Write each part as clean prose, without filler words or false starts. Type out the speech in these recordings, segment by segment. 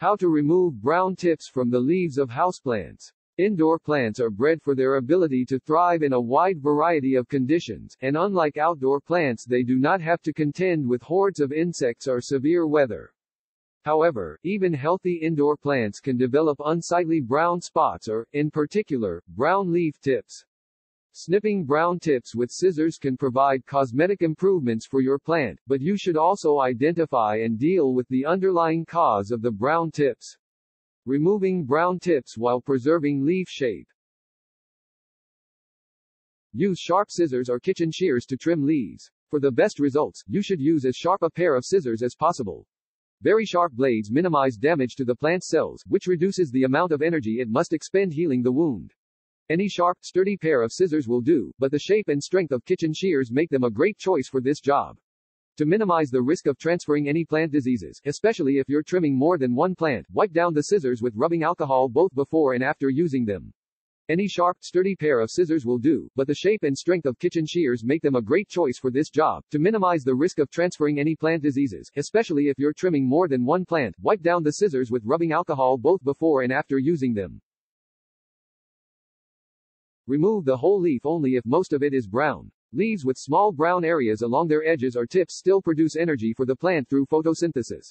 How to remove brown tips from the leaves of houseplants. Indoor plants are bred for their ability to thrive in a wide variety of conditions, and unlike outdoor plants, they do not have to contend with hordes of insects or severe weather. However, even healthy indoor plants can develop unsightly brown spots or, in particular, brown leaf tips. Snipping brown tips with scissors can provide cosmetic improvements for your plant, but you should also identify and deal with the underlying cause of the brown tips. Removing brown tips while preserving leaf shape. Use sharp scissors or kitchen shears to trim leaves. For the best results, you should use as sharp a pair of scissors as possible. Very sharp blades minimize damage to the plant cells, which reduces the amount of energy it must expend healing the wound. Any sharp, sturdy pair of scissors will do, but the shape and strength of kitchen shears make them a great choice for this job. To minimize the risk of transferring any plant diseases, especially if you're trimming more than one plant, wipe down the scissors with rubbing alcohol both before and after using them. Any sharp, sturdy pair of scissors will do, but the shape and strength of kitchen shears make them a great choice for this job. To minimize the risk of transferring any plant diseases, especially if you're trimming more than one plant, wipe down the scissors with rubbing alcohol both before and after using them. Remove the whole leaf only if most of it is brown. Leaves with small brown areas along their edges or tips still produce energy for the plant through photosynthesis.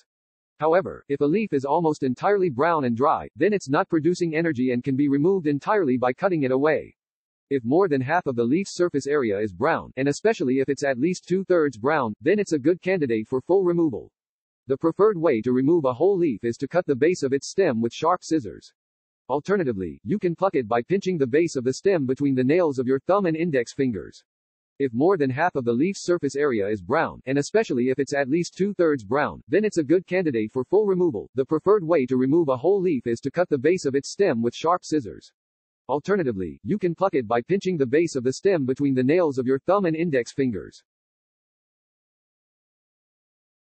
However, if a leaf is almost entirely brown and dry, then it's not producing energy and can be removed entirely by cutting it away. If more than half of the leaf's surface area is brown, and especially if it's at least 2/3 brown, then it's a good candidate for full removal. The preferred way to remove a whole leaf is to cut the base of its stem with sharp scissors. Alternatively, you can pluck it by pinching the base of the stem between the nails of your thumb and index fingers. If more than half of the leaf's surface area is brown, and especially if it's at least 2/3 brown, then it's a good candidate for full removal. The preferred way to remove a whole leaf is to cut the base of its stem with sharp scissors. Alternatively, you can pluck it by pinching the base of the stem between the nails of your thumb and index fingers.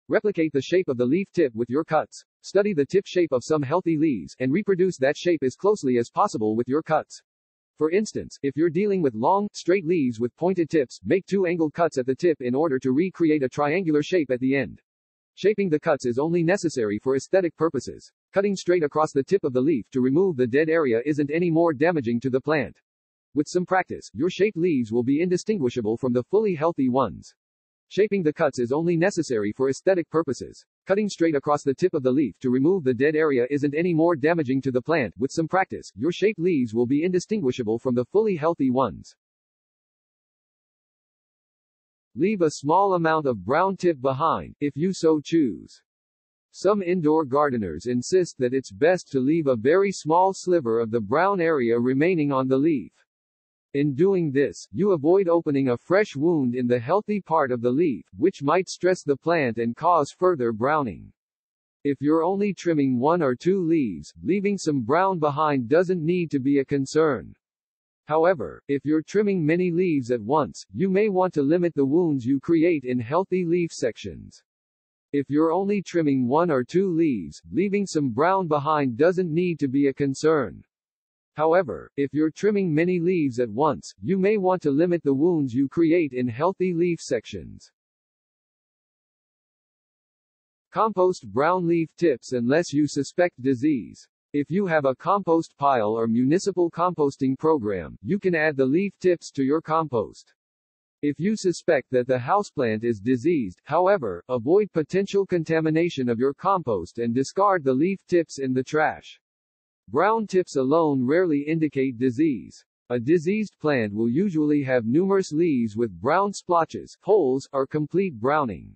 Replicate the shape of the leaf tip with your cuts. Study the tip shape of some healthy leaves, and reproduce that shape as closely as possible with your cuts. For instance, if you're dealing with long, straight leaves with pointed tips, make two angled cuts at the tip in order to recreate a triangular shape at the end. Shaping the cuts is only necessary for aesthetic purposes. Cutting straight across the tip of the leaf to remove the dead area isn't any more damaging to the plant. With some practice, your shaped leaves will be indistinguishable from the fully healthy ones. Shaping the cuts is only necessary for aesthetic purposes. Cutting straight across the tip of the leaf to remove the dead area isn't any more damaging to the plant. With some practice, your shaped leaves will be indistinguishable from the fully healthy ones. Leave a small amount of brown tip behind, if you so choose. Some indoor gardeners insist that it's best to leave a very small sliver of the brown area remaining on the leaf. In doing this, you avoid opening a fresh wound in the healthy part of the leaf, which might stress the plant and cause further browning. If you're only trimming one or two leaves, leaving some brown behind doesn't need to be a concern. However, if you're trimming many leaves at once, you may want to limit the wounds you create in healthy leaf sections. If you're only trimming one or two leaves, leaving some brown behind doesn't need to be a concern. However, if you're trimming many leaves at once, you may want to limit the wounds you create in healthy leaf sections. Compost brown leaf tips unless you suspect disease. If you have a compost pile or municipal composting program, you can add the leaf tips to your compost. If you suspect that the houseplant is diseased, however, avoid potential contamination of your compost and discard the leaf tips in the trash. Brown tips alone rarely indicate disease. A diseased plant will usually have numerous leaves with brown splotches, holes, or complete browning.